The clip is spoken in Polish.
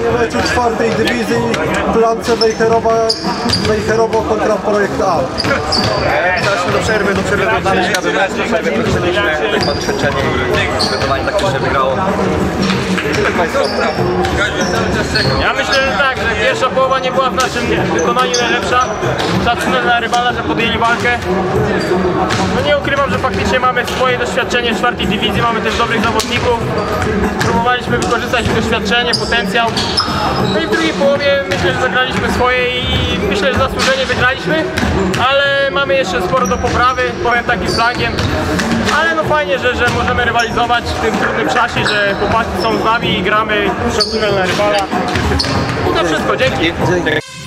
nie leci czwartej dywizji Plan C Wejherowo kontra Projekt A. Zaczęliśmy do przerwy dotarliśmy, aby mecz do przerwy przeprowadziliśmy tak doświadczenie i przygotowanie taktyczne wygrało. Ja myślę, że tak, że pierwsza połowa nie była w naszym wykonaniu najlepsza. Szacunek na rywala, że podjęli walkę. No nie ukrywam, że faktycznie mamy swoje doświadczenie w czwartej dywizji, mamy też dobrych zawodników. Próbowaliśmy wykorzystać doświadczenie, potencjał. No i w drugiej połowie myślę, że zagraliśmy swoje i myślę, że zasłużenie wygraliśmy, ale mamy jeszcze sporo do poprawy, powiem takim flangiem. Ale no fajnie, że możemy rywalizować w tym trudnym czasie, że chłopaki są z nami i gramy szacunek na rywala. No to wszystko, dzięki.